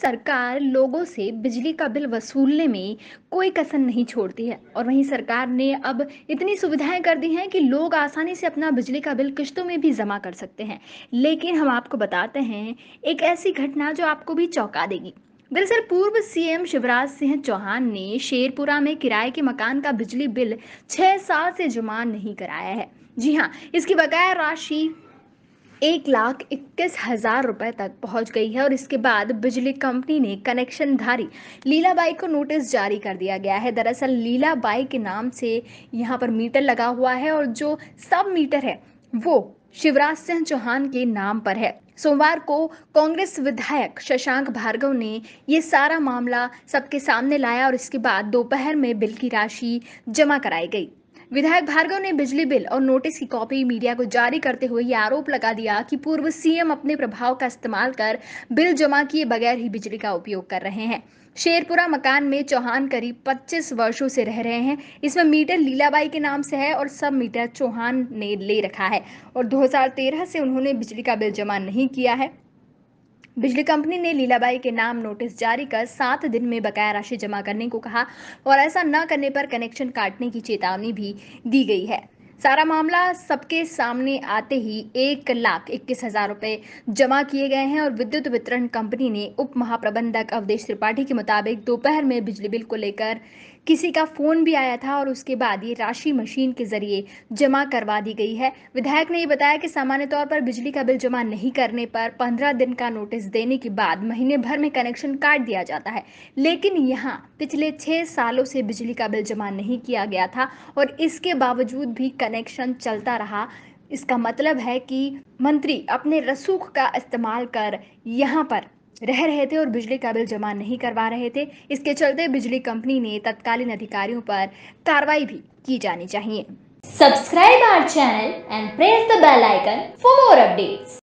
सरकार लोगों से बिजली का बिल वसूलने में कोई कसर नहीं छोड़ती है और वहीं सरकार ने अब इतनी सुविधाएं कर दी हैं कि लोग आसानी से अपना बिजली का बिल किश्तों में भी जमा कर सकते हैं। लेकिन हम आपको बताते हैं एक ऐसी घटना जो आपको भी चौंका देगी। दरअसल पूर्व सीएम शिवराज सिंह चौहान ने शेरपुरा में किराए के मकान का बिजली बिल 6 साल से जमा नहीं कराया है। जी हाँ, इसकी बकाया राशि 1,21,000 रुपए तक पहुंच गई है और इसके बाद बिजली कंपनी ने कनेक्शनधारी लीला बाई को नोटिस जारी कर दिया गया है। दरअसल लीला बाई के नाम से यहाँ पर मीटर लगा हुआ है और जो सब मीटर है वो शिवराज सिंह चौहान के नाम पर है। सोमवार को कांग्रेस विधायक शशांक भार्गव ने ये सारा मामला सबके सामने लाया और इसके बाद दोपहर में बिल की राशि जमा कराई गई। विधायक भार्गव ने बिजली बिल और नोटिस की कॉपी मीडिया को जारी करते हुए यह आरोप लगा दिया कि पूर्व सीएम अपने प्रभाव का इस्तेमाल कर बिल जमा किए बगैर ही बिजली का उपयोग कर रहे हैं। शेरपुरा मकान में चौहान करीब 25 वर्षों से रह रहे हैं। इसमें मीटर लीलाबाई के नाम से है और सब मीटर चौहान ने ले रखा है और 2013 से उन्होंने बिजली का बिल जमा नहीं किया है। बिजली कंपनी ने लीलाबाई के नाम नोटिस जारी कर 7 दिन में बकाया राशि जमा करने को कहा और ऐसा न करने पर कनेक्शन काटने की चेतावनी भी दी गई है। सारा मामला सबके सामने आते ही 1,21,000 रुपए जमा किए गए हैं और विद्युत वितरण कंपनी ने उप महाप्रबंधक अवधेश त्रिपाठी के मुताबिक दोपहर में बिजली बिल को लेकर किसी का फोन भी आया था और उसके बाद ये राशि मशीन के जरिए जमा करवा दी गई है। विधायक ने ये बताया कि सामान्य तौर पर बिजली का बिल जमा नहीं करने पर 15 दिन का नोटिस देने के बाद महीने भर में कनेक्शन काट दिया जाता है, लेकिन यहाँ पिछले 6 सालों से बिजली का बिल जमा नहीं किया गया था और इसके बावजूद भी कनेक्शन चलता रहा। इसका मतलब है कि मंत्री अपने रसूख का इस्तेमाल कर यहाँ पर रह रहे थे और बिजली का बिल जमा नहीं करवा रहे थे। इसके चलते बिजली कंपनी ने तत्कालीन अधिकारियों पर कार्रवाई भी की जानी चाहिए। Subscribe our channel and press the bell icon for more updates.